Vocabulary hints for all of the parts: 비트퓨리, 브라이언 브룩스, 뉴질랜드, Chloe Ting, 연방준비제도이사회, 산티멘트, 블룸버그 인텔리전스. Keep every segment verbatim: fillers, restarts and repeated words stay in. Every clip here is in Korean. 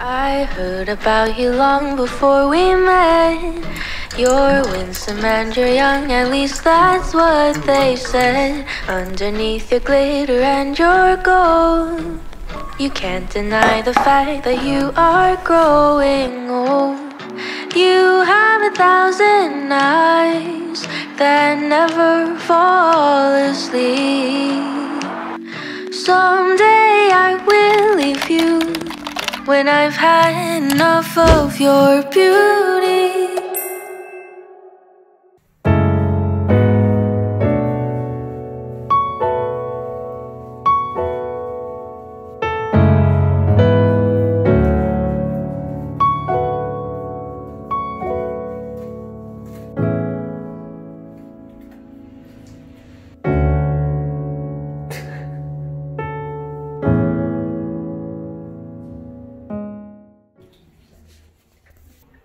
I heard about you long before we met. You're winsome and you're young, at least that's what they said. Underneath your glitter and your gold, you can't deny the fact that you are growing old. You have a thousand eyes that never fall asleep. Someday I will leave you when I've had enough of your beauty.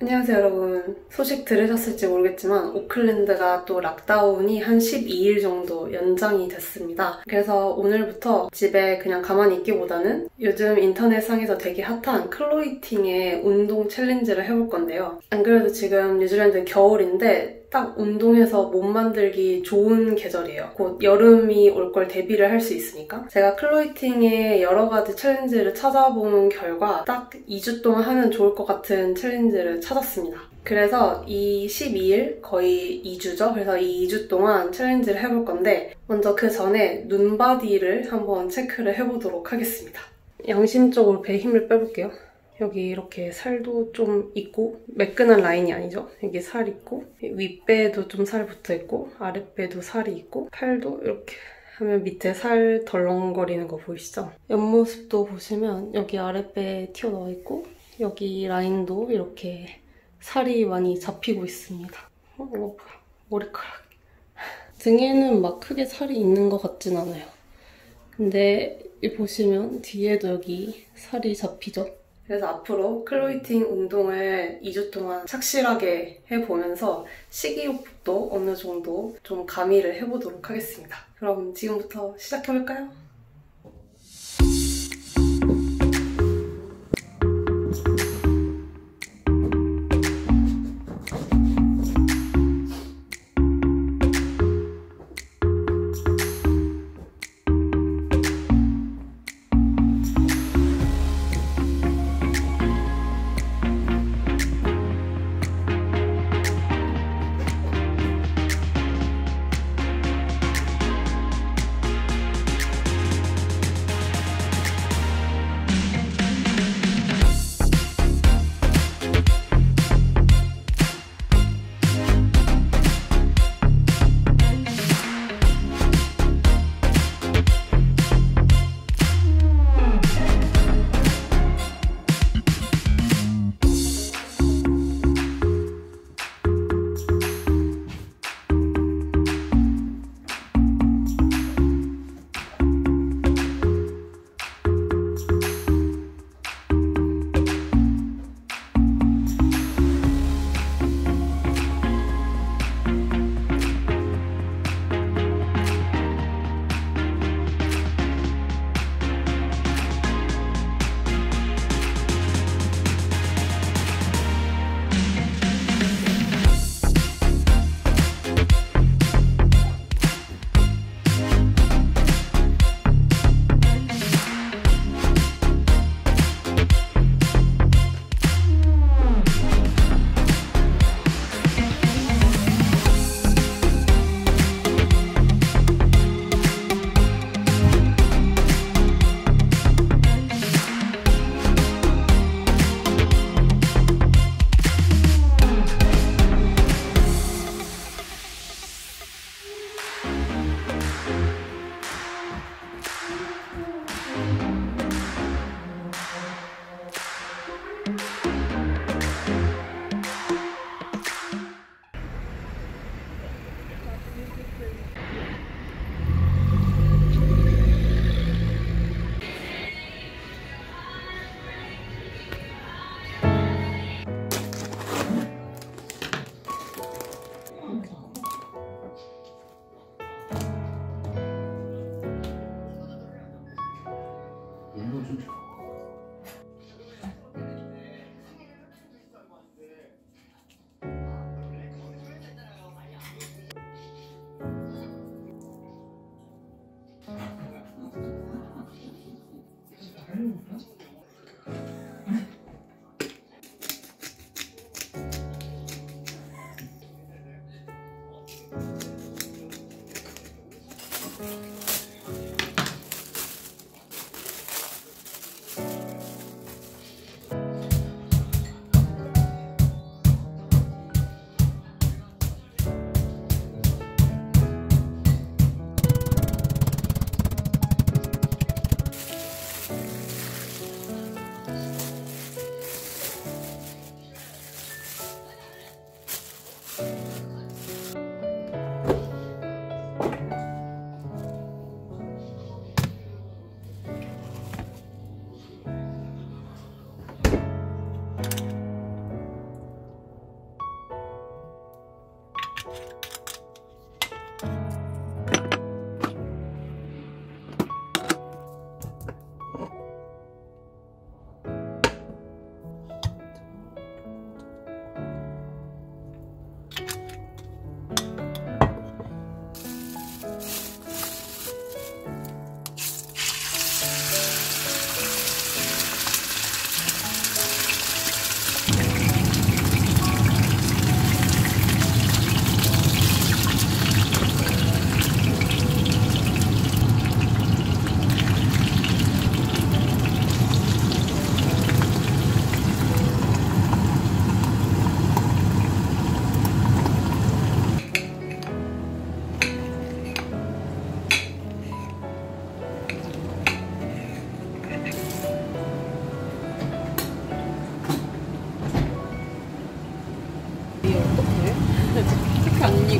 안녕하세요 여러분. 소식 들으셨을지 모르겠지만 오클랜드가 또 락다운이 한 십이 일 정도 연장이 됐습니다. 그래서 오늘부터 집에 그냥 가만히 있기보다는 요즘 인터넷상에서 되게 핫한 클로이팅의 운동 챌린지를 해볼 건데요. 안 그래도 지금 뉴질랜드 겨울인데 딱 운동해서 몸 만들기 좋은 계절이에요. 곧 여름이 올 걸 대비를 할 수 있으니까. 제가 클로이팅의 여러 가지 챌린지를 찾아본 결과 딱 이 주 동안 하면 좋을 것 같은 챌린지를 찾았습니다. 그래서 이 십이 일, 거의 이 주죠? 그래서 이 2주 동안 챌린지를 해볼 건데 먼저 그 전에 눈바디를 한번 체크를 해보도록 하겠습니다. 양심적으로 배에 힘을 빼볼게요. 여기 이렇게 살도 좀 있고, 매끈한 라인이 아니죠? 여기 살 있고, 윗배에도 좀 살 붙어있고, 아랫배에도 살이 있고, 팔도 이렇게 하면 밑에 살 덜렁거리는 거 보이시죠? 옆모습도 보시면 여기 아랫배에 튀어나와 있고, 여기 라인도 이렇게 살이 많이 잡히고 있습니다. 어, 이거 봐. 머리카락. 등에는 막 크게 살이 있는 것 같진 않아요. 근데 보시면 뒤에도 여기 살이 잡히죠? 그래서 앞으로 클로이팅 운동을 이 주 동안 착실하게 해보면서 식이요법도 어느 정도 좀 가미를 해보도록 하겠습니다. 그럼 지금부터 시작해볼까요?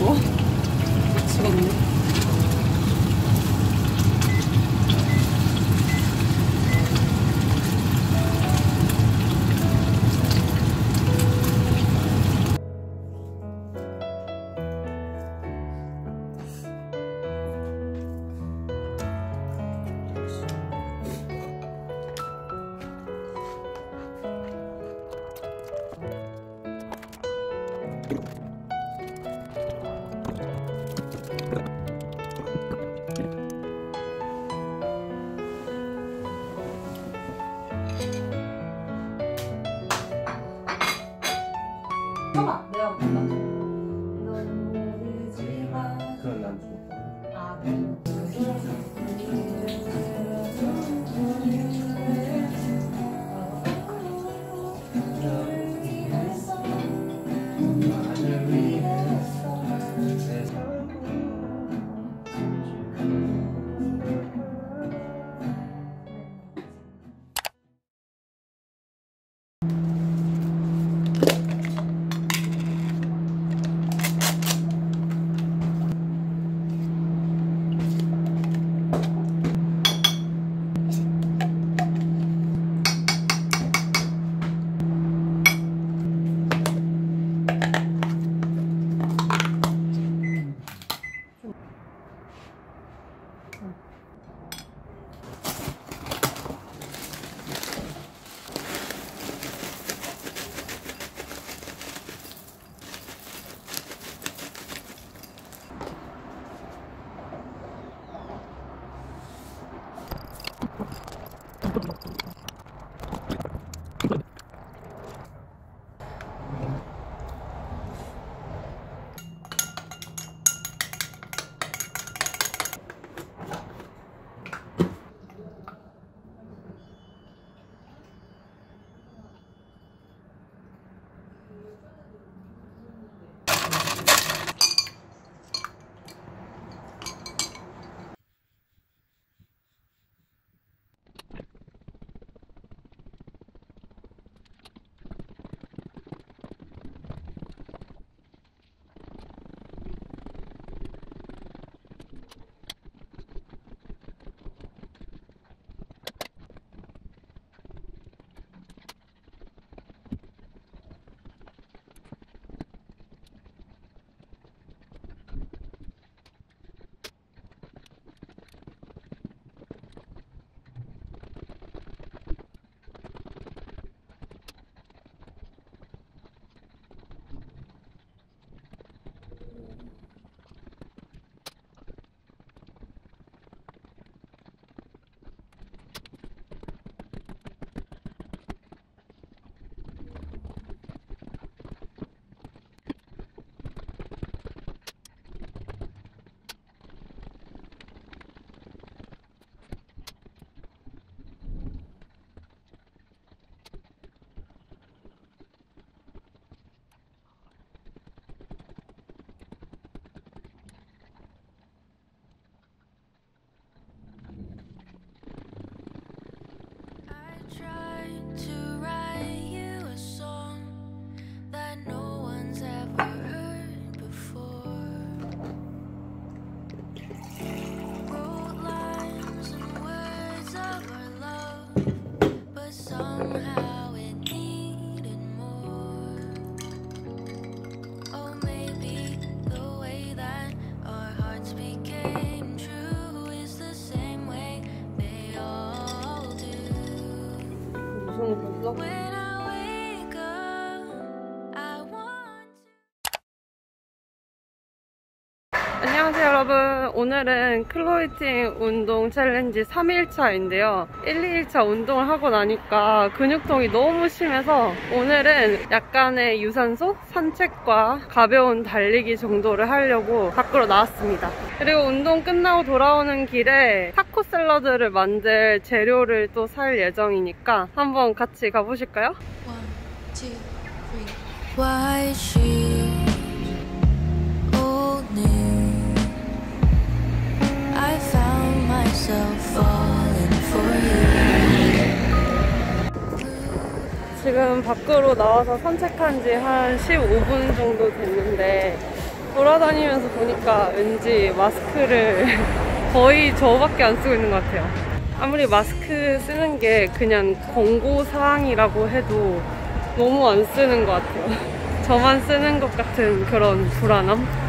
이거? 미치겠네. 쳐봐, 내가 볼까? 그건 난 죽었다. 아, 그래. When I wake up, I want to... 안녕하세요 여러분, 오늘은 클로이팅 운동 챌린지 삼 일차인데요 일, 이 일차 운동을 하고 나니까 근육통이 너무 심해서 오늘은 약간의 유산소, 산책과 가벼운 달리기 정도를 하려고 밖으로 나왔습니다. 그리고 운동 끝나고 돌아오는 길에 타코 샐러드를 만들 재료를 또 살 예정이니까 한번 같이 가보실까요? 지금 밖으로 나와서 산책한 지 한 십오 분 정도 됐는데 돌아다니면서 보니까 왠지 마스크를 거의 저밖에 안 쓰고 있는 것 같아요. 아무리 마스크 쓰는 게 그냥 권고사항이라고 해도 너무 안 쓰는 것 같아요. 저만 쓰는 것 같은 그런 불안함?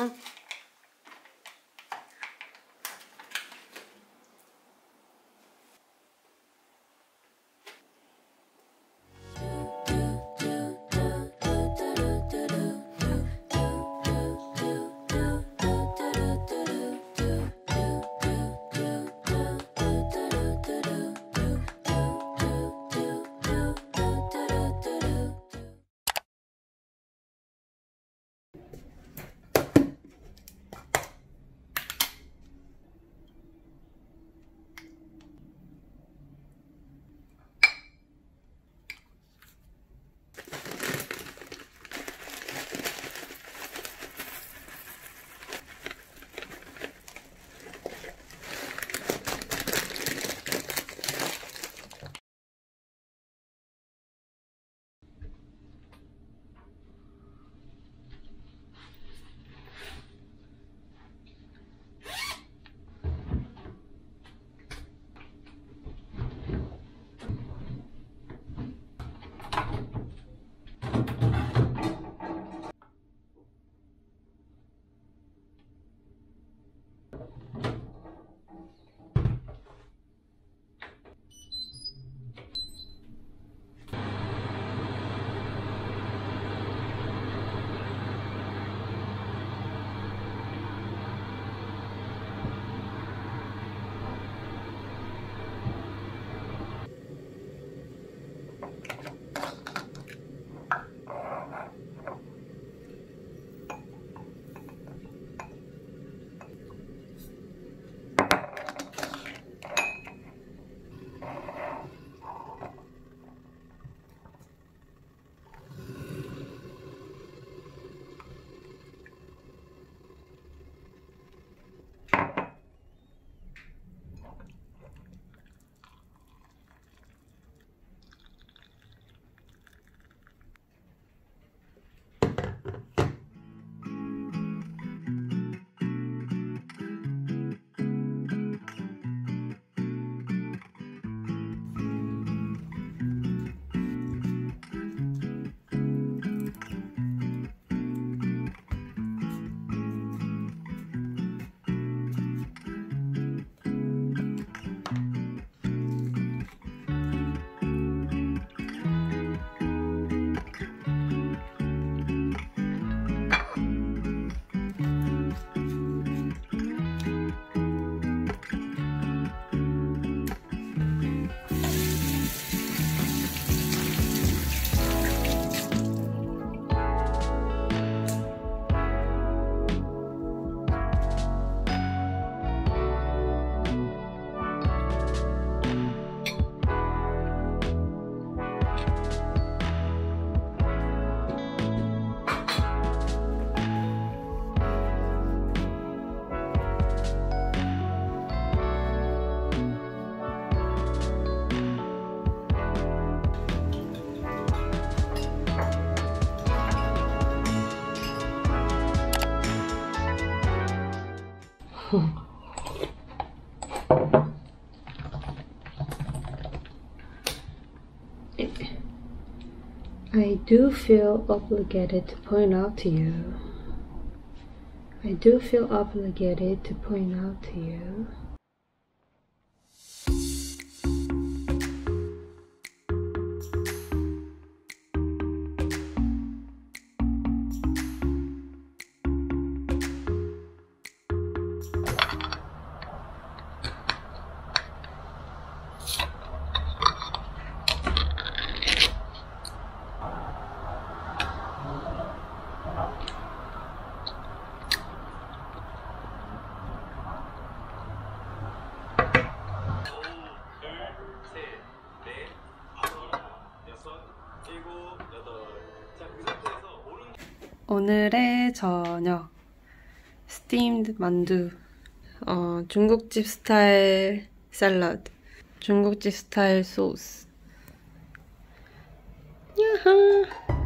응. I do feel obligated to point out to you. I do feel obligated to point out to you. 오늘의 저녁 스팀드 만두, 어, 중국집 스타일 샐러드, 중국집 스타일 소스. 야하.